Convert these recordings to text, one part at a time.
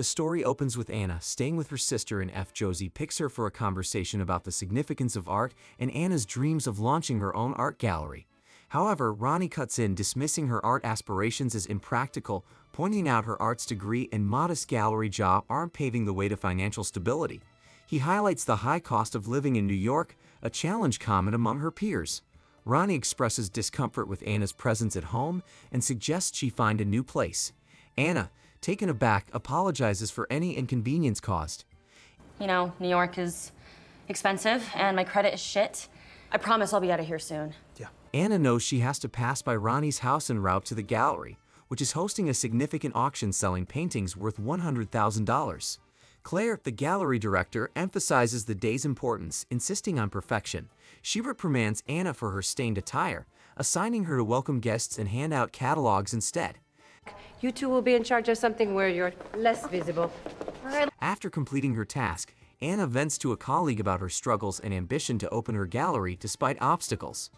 The story opens with Anna staying with her sister, and F. Josie picks her for a conversation about the significance of art and Anna's dreams of launching her own art gallery. However, Ronnie cuts in, dismissing her art aspirations as impractical, pointing out her arts degree and modest gallery job aren't paving the way to financial stability. He highlights the high cost of living in New York, a challenge common among her peers. Ronnie expresses discomfort with Anna's presence at home and suggests she find a new place. Anna, taken aback, apologizes for any inconvenience caused. You know, New York is expensive and my credit is shit. I promise I'll be out of here soon. Yeah. Anna knows she has to pass by Ronnie's house en route to the gallery, which is hosting a significant auction selling paintings worth $100,000. Claire, the gallery director, emphasizes the day's importance, insisting on perfection. She reprimands Anna for her stained attire, assigning her to welcome guests and hand out catalogs instead. You two will be in charge of something where you're less visible. After completing her task, Anna vents to a colleague about her struggles and ambition to open her gallery despite obstacles.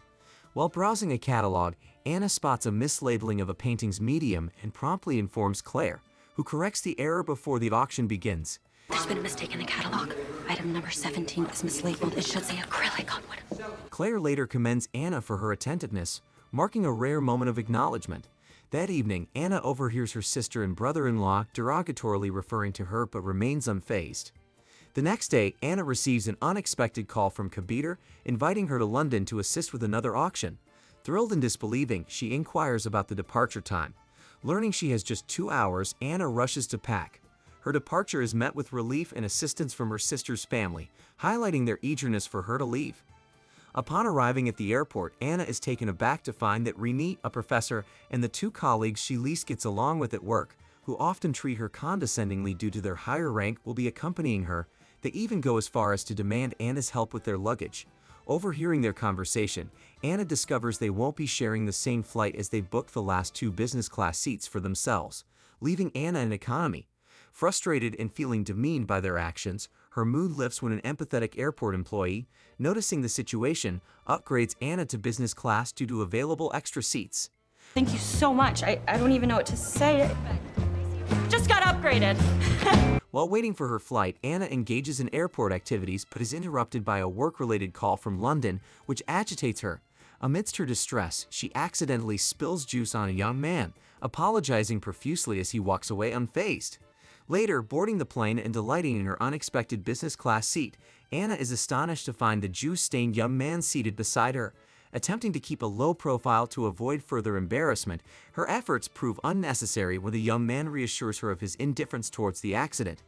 While browsing a catalog, Anna spots a mislabeling of a painting's medium and promptly informs Claire, who corrects the error before the auction begins. There's been a mistake in the catalog. Item number 17 is mislabeled. It should say acrylic on one. Claire later commends Anna for her attentiveness, marking a rare moment of acknowledgement. That evening, Anna overhears her sister and brother-in-law derogatorily referring to her but remains unfazed. The next day, Anna receives an unexpected call from Kabir, inviting her to London to assist with another auction. Thrilled and disbelieving, she inquires about the departure time. Learning she has just 2 hours, Anna rushes to pack. Her departure is met with relief and assistance from her sister's family, highlighting their eagerness for her to leave. Upon arriving at the airport, Anna is taken aback to find that Renu, a professor, and the two colleagues she least gets along with at work, who often treat her condescendingly due to their higher rank, will be accompanying her. They even go as far as to demand Anna's help with their luggage. Overhearing their conversation, Anna discovers they won't be sharing the same flight as they booked the last two business class seats for themselves, leaving Anna in economy. Frustrated and feeling demeaned by their actions, her mood lifts when an empathetic airport employee, noticing the situation, upgrades Anna to business class due to available extra seats. Thank you so much. I don't even know what to say. Just got upgraded. While waiting for her flight, Anna engages in airport activities but is interrupted by a work-related call from London, which agitates her. Amidst her distress, she accidentally spills juice on a young man, apologizing profusely as he walks away unfazed. Later, boarding the plane and delighting in her unexpected business class seat, Anna is astonished to find the juice-stained young man seated beside her. Attempting to keep a low profile to avoid further embarrassment, her efforts prove unnecessary when the young man reassures her of his indifference towards the accident.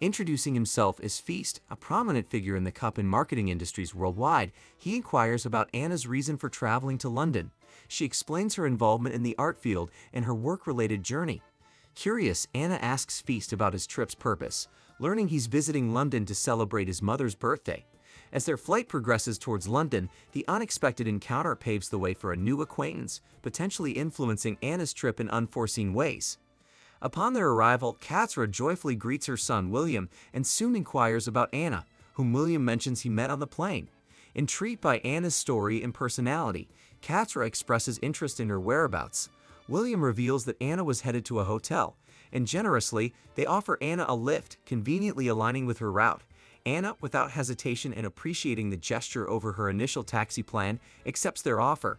Introducing himself as Feast, a prominent figure in the cup and marketing industries worldwide, he inquires about Anna's reason for traveling to London. She explains her involvement in the art field and her work-related journey. Curious, Anna asks Feast about his trip's purpose, learning he's visiting London to celebrate his mother's birthday. As their flight progresses towards London, the unexpected encounter paves the way for a new acquaintance, potentially influencing Anna's trip in unforeseen ways. Upon their arrival, Kazra joyfully greets her son William and soon inquires about Anna, whom William mentions he met on the plane. Intrigued by Anna's story and personality, Kazra expresses interest in her whereabouts. William reveals that Anna was headed to a hotel, and generously, they offer Anna a lift, conveniently aligning with her route. Anna, without hesitation and appreciating the gesture over her initial taxi plan, accepts their offer.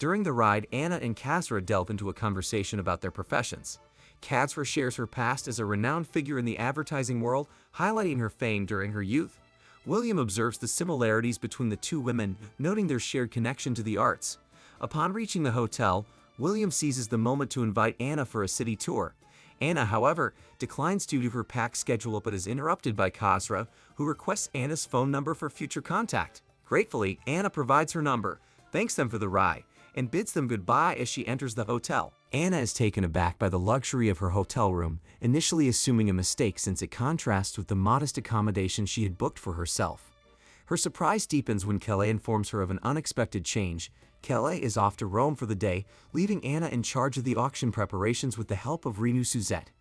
During the ride, Anna and Kazra delve into a conversation about their professions. Kazra shares her past as a renowned figure in the advertising world, highlighting her fame during her youth. William observes the similarities between the two women, noting their shared connection to the arts. Upon reaching the hotel, William seizes the moment to invite Anna for a city tour. Anna, however, declines due to her packed schedule but is interrupted by Kazra, who requests Anna's phone number for future contact. Gratefully, Anna provides her number, thanks them for the ride, and bids them goodbye as she enters the hotel. Anna is taken aback by the luxury of her hotel room, initially assuming a mistake since it contrasts with the modest accommodation she had booked for herself. Her surprise deepens when Kelly informs her of an unexpected change. Kelly is off to Rome for the day, leaving Anna in charge of the auction preparations with the help of Renu Suzette.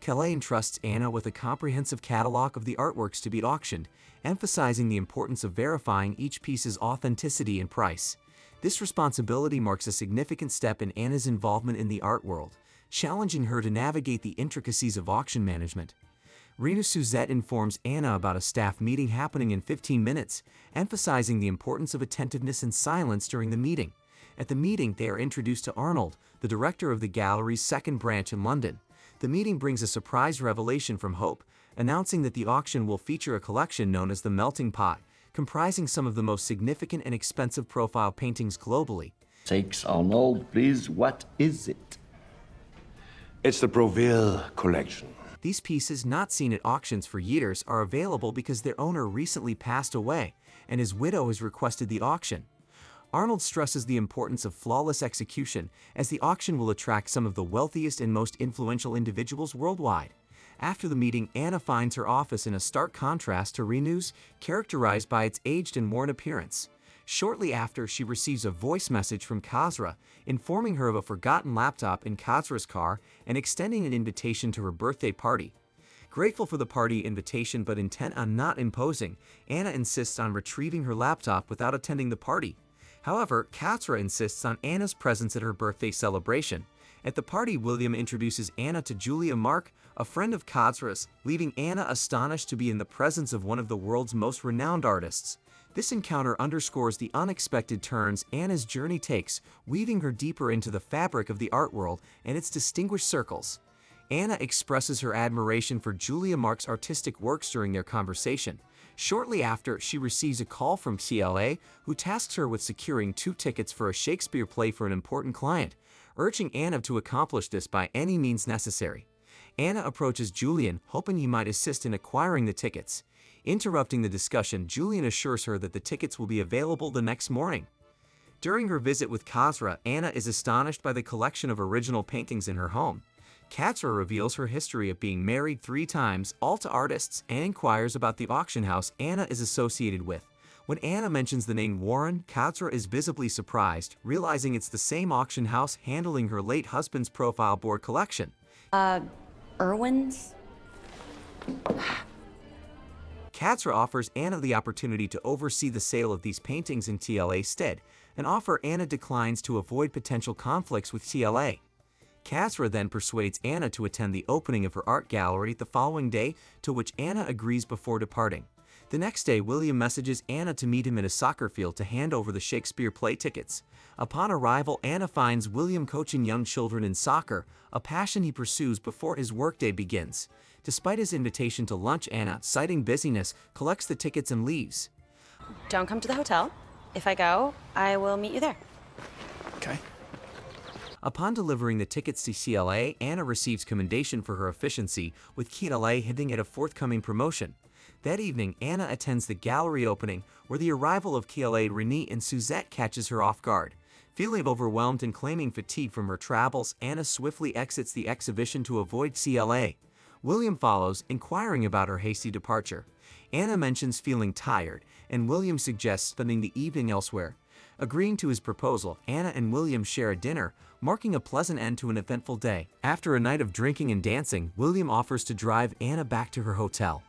Kelly entrusts Anna with a comprehensive catalog of the artworks to be auctioned, emphasizing the importance of verifying each piece's authenticity and price. This responsibility marks a significant step in Anna's involvement in the art world, challenging her to navigate the intricacies of auction management. Renu Suzette informs Anna about a staff meeting happening in 15 minutes, emphasizing the importance of attentiveness and silence during the meeting. At the meeting, they are introduced to Arnold, the director of the gallery's second branch in London. The meeting brings a surprise revelation from Hope, announcing that the auction will feature a collection known as the Melting Pot, comprising some of the most significant and expensive profile paintings globally. Takes Arnold, please, what is it? It's the Proville collection. These pieces, not seen at auctions for years, are available because their owner recently passed away, and his widow has requested the auction. Arnold stresses the importance of flawless execution, as the auction will attract some of the wealthiest and most influential individuals worldwide. After the meeting, Anna finds her office in a stark contrast to Renu's, characterized by its aged and worn appearance. Shortly after, she receives a voice message from Kazra, informing her of a forgotten laptop in Kazra's car and extending an invitation to her birthday party. Grateful for the party invitation but intent on not imposing, Anna insists on retrieving her laptop without attending the party. However, Kazra insists on Anna's presence at her birthday celebration. At the party, William introduces Anna to Julia Mark, a friend of Kazra's, leaving Anna astonished to be in the presence of one of the world's most renowned artists. This encounter underscores the unexpected turns Anna's journey takes, weaving her deeper into the fabric of the art world and its distinguished circles. Anna expresses her admiration for Julia Mark's artistic works during their conversation. Shortly after, she receives a call from TLA, who tasks her with securing 2 tickets for a Shakespeare play for an important client, urging Anna to accomplish this by any means necessary. Anna approaches Julian, hoping he might assist in acquiring the tickets. Interrupting the discussion, Julian assures her that the tickets will be available the next morning. During her visit with Kazra, Anna is astonished by the collection of original paintings in her home. Catra reveals her history of being married 3 times, all to artists, and inquires about the auction house Anna is associated with. When Anna mentions the name Warren, Kazra is visibly surprised, realizing it's the same auction house handling her late husband's profile board collection. Irwin's? Kazra offers Anna the opportunity to oversee the sale of these paintings in TLA's stead, an offer Anna declines to avoid potential conflicts with TLA. Kazra then persuades Anna to attend the opening of her art gallery the following day, to which Anna agrees before departing. The next day, William messages Anna to meet him at a soccer field to hand over the Shakespeare play tickets. Upon arrival, Anna finds William coaching young children in soccer, a passion he pursues before his workday begins. Despite his invitation to lunch, Anna, citing busyness, collects the tickets and leaves. Don't come to the hotel. If I go, I will meet you there. Okay. Upon delivering the tickets to CLA, Anna receives commendation for her efficiency, with Kitale hinting at a forthcoming promotion. That evening, Anna attends the gallery opening, where the arrival of Kelly, Renu, and Suzette catches her off guard. Feeling overwhelmed and claiming fatigue from her travels, Anna swiftly exits the exhibition to avoid CLA. William follows, inquiring about her hasty departure. Anna mentions feeling tired, and William suggests spending the evening elsewhere. Agreeing to his proposal, Anna and William share a dinner, marking a pleasant end to an eventful day. After a night of drinking and dancing, William offers to drive Anna back to her hotel.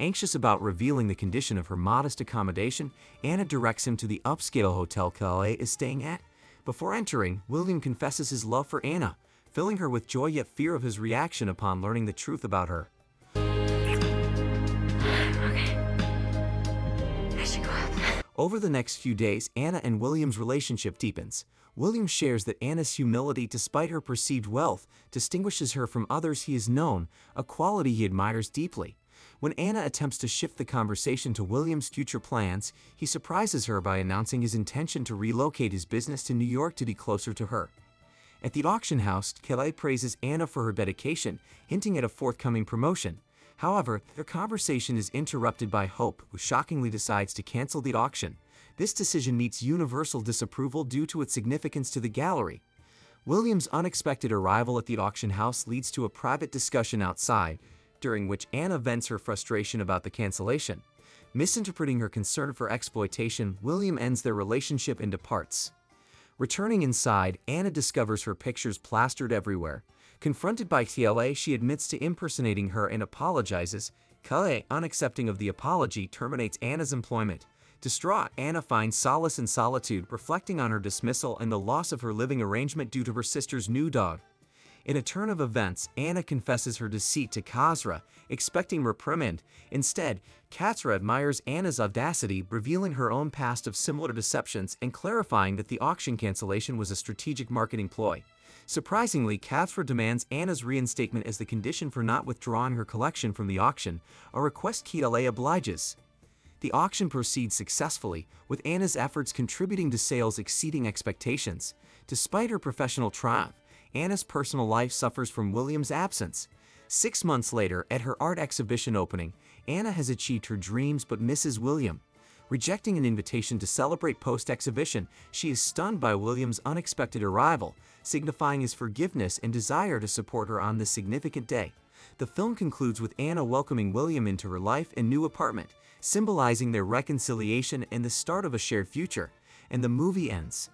Anxious about revealing the condition of her modest accommodation, Anna directs him to the upscale hotel Kelly is staying at. Before entering, William confesses his love for Anna, filling her with joy yet fear of his reaction upon learning the truth about her. Okay. I should go up. Over the next few days, Anna and William's relationship deepens. William shares that Anna's humility, despite her perceived wealth, distinguishes her from others he has known, a quality he admires deeply. When Anna attempts to shift the conversation to William's future plans, he surprises her by announcing his intention to relocate his business to New York to be closer to her. At the auction house, Kelly praises Anna for her dedication, hinting at a forthcoming promotion. However, their conversation is interrupted by Hope, who shockingly decides to cancel the auction. This decision meets universal disapproval due to its significance to the gallery. William's unexpected arrival at the auction house leads to a private discussion outside, during which Anna vents her frustration about the cancellation. Misinterpreting her concern for exploitation, William ends their relationship and departs. Returning inside, Anna discovers her pictures plastered everywhere. Confronted by TLA, she admits to impersonating her and apologizes. Kelly, unaccepting of the apology, terminates Anna's employment. Distraught, Anna finds solace in solitude, reflecting on her dismissal and the loss of her living arrangement due to her sister's new dog. In a turn of events, Anna confesses her deceit to Kazra, expecting reprimand. Instead, Katra admires Anna's audacity, revealing her own past of similar deceptions and clarifying that the auction cancellation was a strategic marketing ploy. Surprisingly, Katra demands Anna's reinstatement as the condition for not withdrawing her collection from the auction, a request Kitale obliges. The auction proceeds successfully, with Anna's efforts contributing to sales exceeding expectations. Despite her professional triumph, Anna's personal life suffers from William's absence. 6 months later, at her art exhibition opening, Anna has achieved her dreams but misses William. Rejecting an invitation to celebrate post-exhibition, she is stunned by William's unexpected arrival, signifying his forgiveness and desire to support her on this significant day. The film concludes with Anna welcoming William into her life and new apartment, symbolizing their reconciliation and the start of a shared future, and the movie ends.